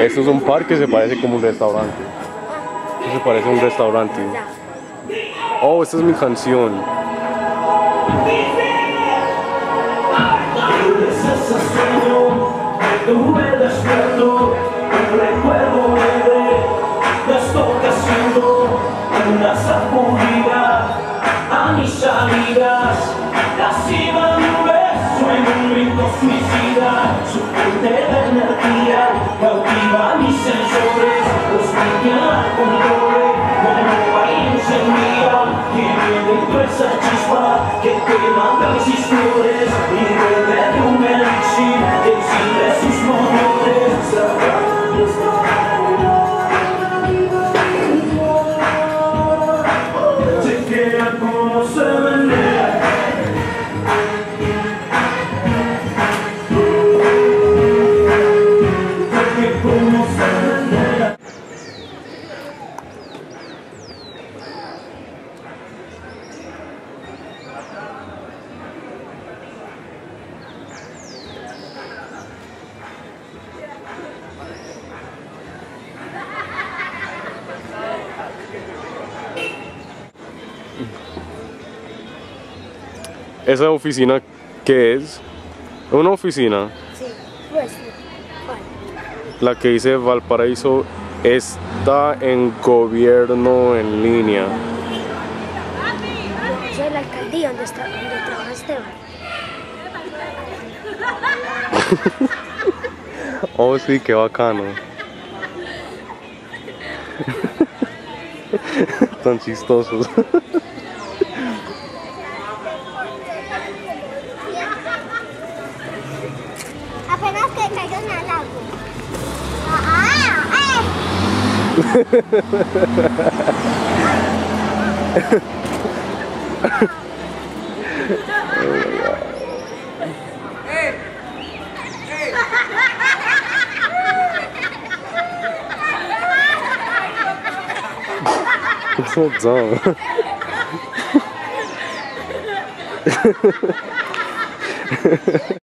Esto es un parque, se parece como un restaurante. Esto se parece a un restaurante. Oh, esta es mi canción. Su fuente de energía cautiva mis sensores, hostia con doble, como hay encendida, tiene dentro esa chispa que quema transistores y bebe de un elixir que enciende sus motores. ¿Esa oficina qué es? ¿Una oficina? Sí, pues, ¿cuál? La que dice Valparaíso está en gobierno en línea. Eso es la alcaldía donde trabaja Esteban. Oh sí, qué bacano. Tan chistosos. Apenas que caigan al agua. That's so dumb.